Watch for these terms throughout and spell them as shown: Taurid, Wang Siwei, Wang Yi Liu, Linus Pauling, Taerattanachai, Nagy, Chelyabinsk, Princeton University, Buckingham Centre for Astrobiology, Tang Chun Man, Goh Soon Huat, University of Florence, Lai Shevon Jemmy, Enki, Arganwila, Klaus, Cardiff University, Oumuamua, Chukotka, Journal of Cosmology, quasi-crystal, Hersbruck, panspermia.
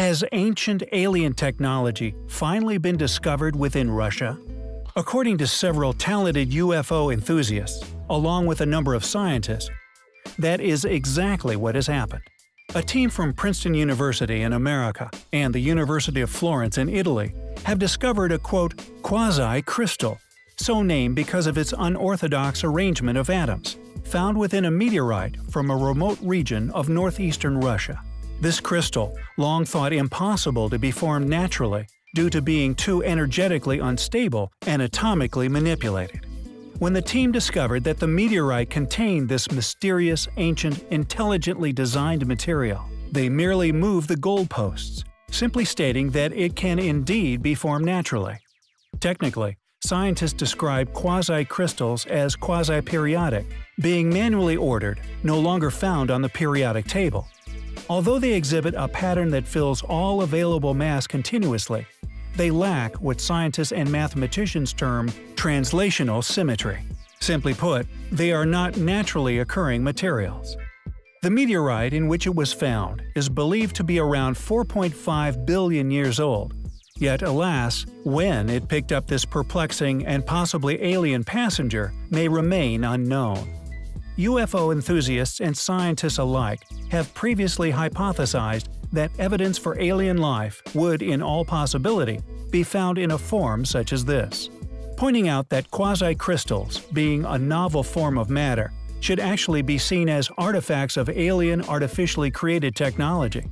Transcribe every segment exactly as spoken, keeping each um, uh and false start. Has ancient alien technology finally been discovered within Russia? According to several talented U F O enthusiasts, along with a number of scientists, that is exactly what has happened. A team from Princeton University in America and the University of Florence in Italy have discovered a, quote, quasi-crystal, so named because of its unorthodox arrangement of atoms, found within a meteorite from a remote region of northeastern Russia. This crystal, long thought impossible to be formed naturally due to being too energetically unstable and atomically manipulated. When the team discovered that the meteorite contained this mysterious, ancient, intelligently designed material, they merely moved the goalposts, simply stating that it can indeed be formed naturally. Technically, scientists describe quasi-crystals as quasi-periodic, being manually ordered, no longer found on the periodic table. Although they exhibit a pattern that fills all available mass continuously, they lack what scientists and mathematicians term translational symmetry. Simply put, they are not naturally occurring materials. The meteorite in which it was found is believed to be around four point five billion years old. Yet, alas, when it picked up this perplexing and possibly alien passenger may remain unknown. U F O enthusiasts and scientists alike have previously hypothesized that evidence for alien life would, in all possibility, be found in a form such as this, pointing out that quasi-crystals, being a novel form of matter, should actually be seen as artifacts of alien artificially created technology.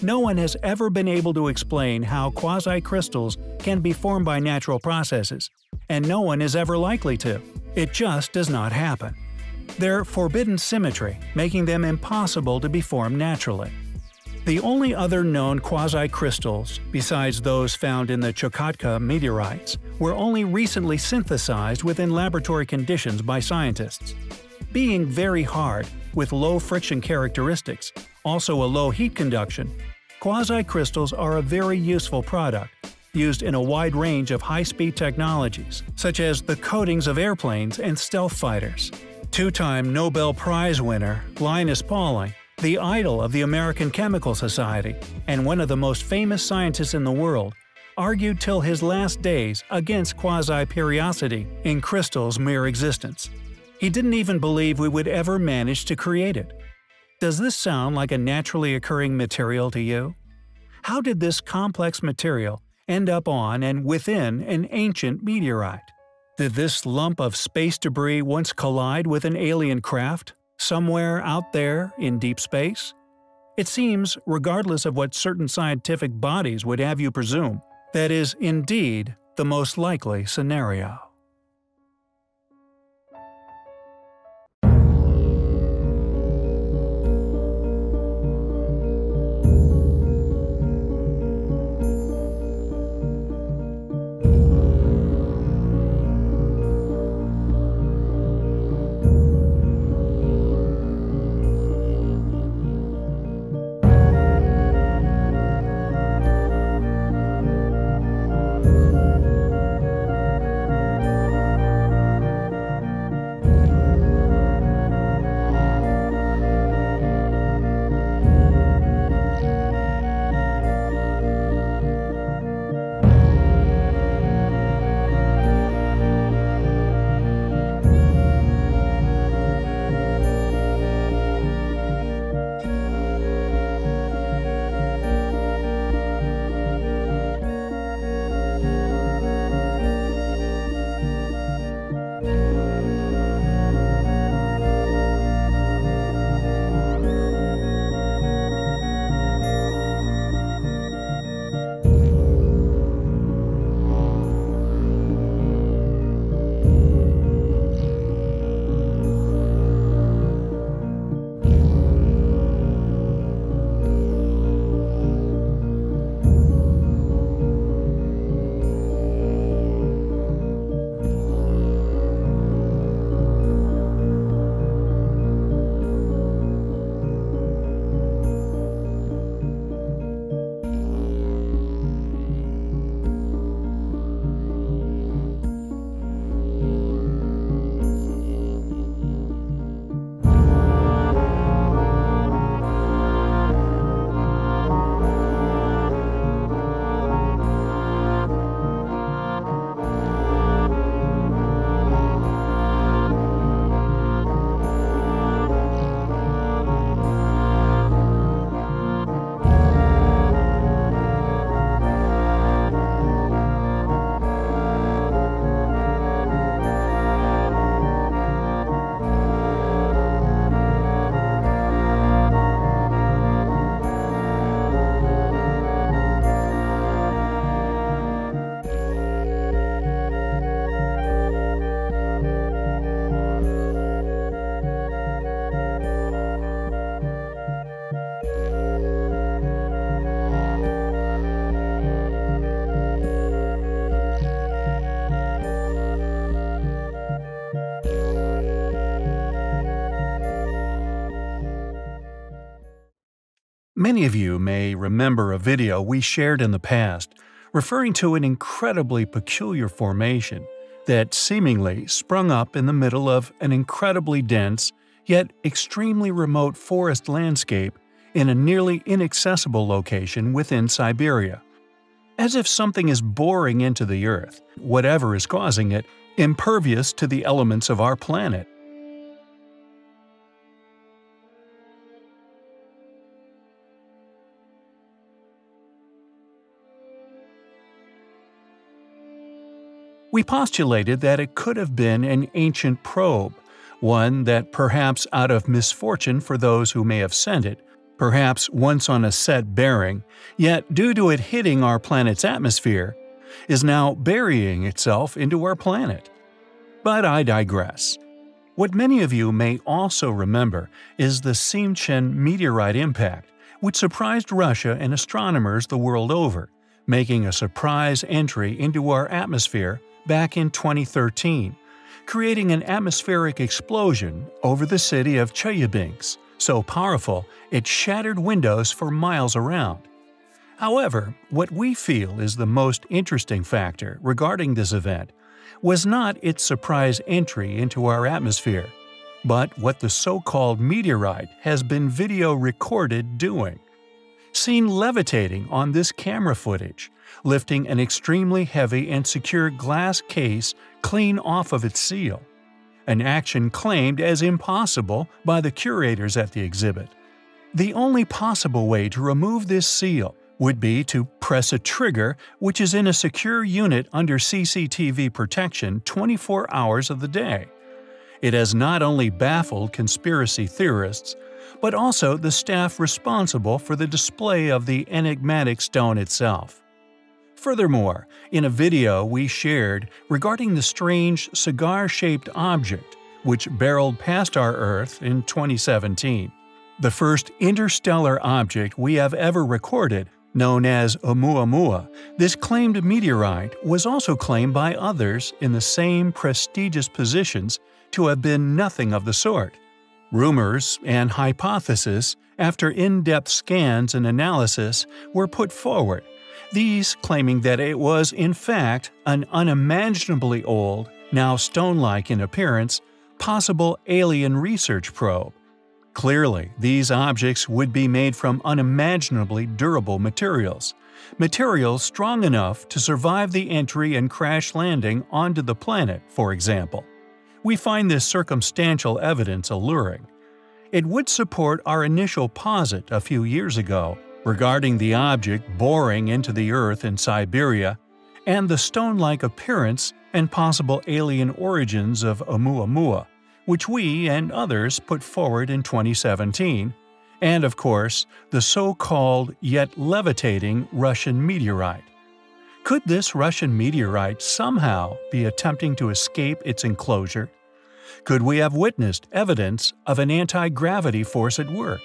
No one has ever been able to explain how quasi-crystals can be formed by natural processes, and no one is ever likely to. It just does not happen. Their forbidden symmetry, making them impossible to be formed naturally. The only other known quasi-crystals, besides those found in the Chukotka meteorites, were only recently synthesized within laboratory conditions by scientists. Being very hard, with low friction characteristics, also a low heat conduction, quasi-crystals are a very useful product, used in a wide range of high-speed technologies, such as the coatings of airplanes and stealth fighters. Two-time Nobel Prize winner Linus Pauling, the idol of the American Chemical Society, and one of the most famous scientists in the world, argued till his last days against quasi-periodicity in crystals' mere existence. He didn't even believe we would ever manage to create it. Does this sound like a naturally occurring material to you? How did this complex material end up on and within an ancient meteorite? Did this lump of space debris once collide with an alien craft? Somewhere out there in deep space? It seems, regardless of what certain scientific bodies would have you presume, that is indeed the most likely scenario. Many of you may remember a video we shared in the past referring to an incredibly peculiar formation that seemingly sprung up in the middle of an incredibly dense yet extremely remote forest landscape in a nearly inaccessible location within Siberia. As if something is boring into the Earth, whatever is causing it, impervious to the elements of our planet. We postulated that it could have been an ancient probe, one that perhaps out of misfortune for those who may have sent it, perhaps once on a set bearing, yet due to it hitting our planet's atmosphere, is now burying itself into our planet. But I digress. What many of you may also remember is the Simchen meteorite impact, which surprised Russia and astronomers the world over, making a surprise entry into our atmosphere back in twenty thirteen, creating an atmospheric explosion over the city of Chelyabinsk, so powerful it shattered windows for miles around. However, what we feel is the most interesting factor regarding this event was not its surprise entry into our atmosphere, but what the so-called meteorite has been video recorded doing. Seen levitating on this camera footage, lifting an extremely heavy and secure glass case clean off of its seal, an action claimed as impossible by the curators at the exhibit. The only possible way to remove this seal would be to press a trigger which is in a secure unit under C C T V protection twenty-four hours of the day. It has not only baffled conspiracy theorists, but also the staff responsible for the display of the enigmatic stone itself. Furthermore, in a video we shared regarding the strange cigar-shaped object which barreled past our Earth in twenty seventeen, the first interstellar object we have ever recorded, known as Oumuamua, this claimed meteorite was also claimed by others in the same prestigious positions to have been nothing of the sort. Rumors and hypotheses, after in-depth scans and analysis, were put forward, these claiming that it was, in fact, an unimaginably old, now stone-like in appearance, possible alien research probe. Clearly, these objects would be made from unimaginably durable materials, materials strong enough to survive the entry and crash landing onto the planet, for example. We find this circumstantial evidence alluring. It would support our initial posit a few years ago regarding the object boring into the Earth in Siberia and the stone-like appearance and possible alien origins of Oumuamua, which we and others put forward in twenty seventeen, and of course, the so-called yet levitating Russian meteorite. Could this Russian meteorite somehow be attempting to escape its enclosure? Could we have witnessed evidence of an anti-gravity force at work?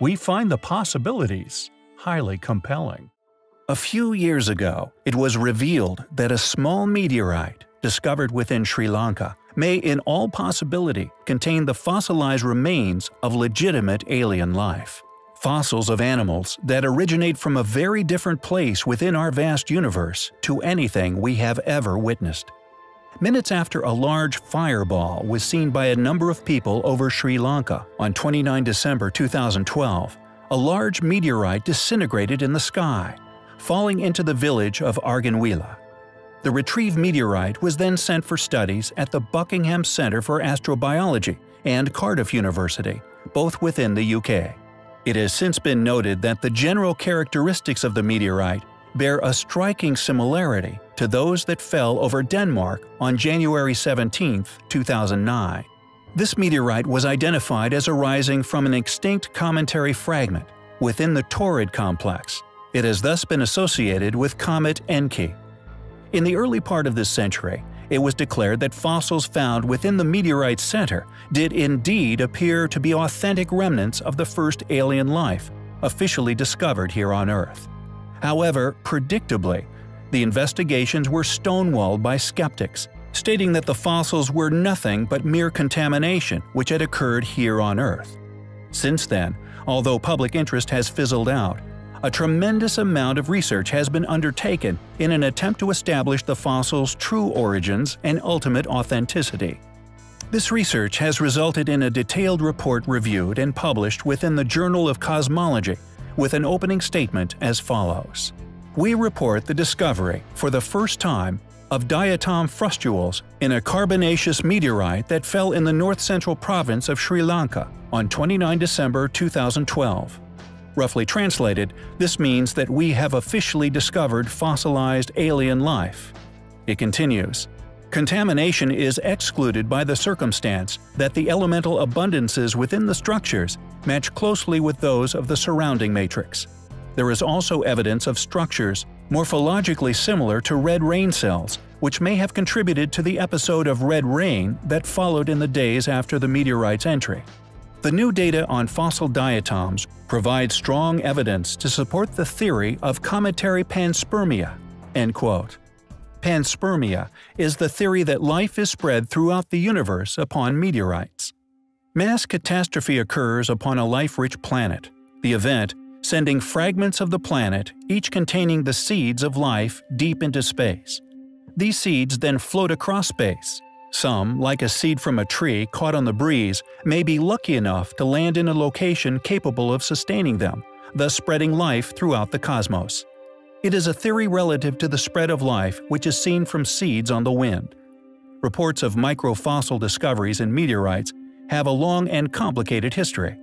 We find the possibilities highly compelling. A few years ago, it was revealed that a small meteorite discovered within Sri Lanka may in all possibility contain the fossilized remains of legitimate alien life. Fossils of animals that originate from a very different place within our vast universe to anything we have ever witnessed. Minutes after a large fireball was seen by a number of people over Sri Lanka on the twenty-ninth of December two thousand twelve, a large meteorite disintegrated in the sky, falling into the village of Arganwila. The retrieved meteorite was then sent for studies at the Buckingham Centre for Astrobiology and Cardiff University, both within the U K. It has since been noted that the general characteristics of the meteorite bear a striking similarity to those that fell over Denmark on January seventeenth two thousand nine. This meteorite was identified as arising from an extinct cometary fragment within the Taurid complex. It has thus been associated with comet Enki. In the early part of this century, it was declared that fossils found within the meteorite's center did indeed appear to be authentic remnants of the first alien life officially discovered here on Earth. However, predictably, the investigations were stonewalled by skeptics, stating that the fossils were nothing but mere contamination which had occurred here on Earth. Since then, although public interest has fizzled out, a tremendous amount of research has been undertaken in an attempt to establish the fossil's true origins and ultimate authenticity. This research has resulted in a detailed report reviewed and published within the Journal of Cosmology, with an opening statement as follows. We report the discovery, for the first time, of diatom frustules in a carbonaceous meteorite that fell in the north-central province of Sri Lanka on the twenty-ninth of December two thousand twelve. Roughly translated, this means that we have officially discovered fossilized alien life. It continues, contamination is excluded by the circumstance that the elemental abundances within the structures match closely with those of the surrounding matrix. There is also evidence of structures morphologically similar to red rain cells, which may have contributed to the episode of red rain that followed in the days after the meteorite's entry. The new data on fossil diatoms provides strong evidence to support the theory of cometary panspermia." End quote. Panspermia is the theory that life is spread throughout the universe upon meteorites. Mass catastrophe occurs upon a life-rich planet, the event sending fragments of the planet, each containing the seeds of life, deep into space. These seeds then float across space. Some, like a seed from a tree caught on the breeze, may be lucky enough to land in a location capable of sustaining them, thus spreading life throughout the cosmos. It is a theory relative to the spread of life which is seen from seeds on the wind. Reports of microfossil discoveries in meteorites have a long and complicated history.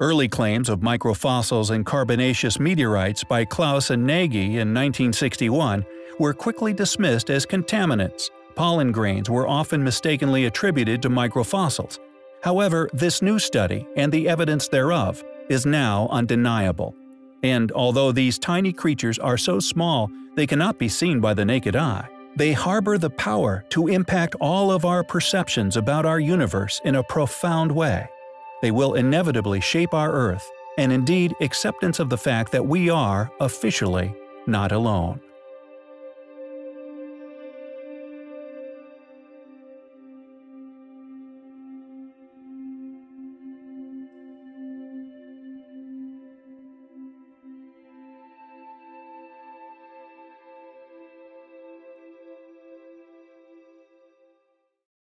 Early claims of microfossils in carbonaceous meteorites by Klaus and Nagy in nineteen sixty-one were quickly dismissed as contaminants. Pollen grains were often mistakenly attributed to microfossils. However, this new study, and the evidence thereof, is now undeniable. And although these tiny creatures are so small they cannot be seen by the naked eye, they harbor the power to impact all of our perceptions about our universe in a profound way. They will inevitably shape our Earth, and indeed acceptance of the fact that we are, officially, not alone.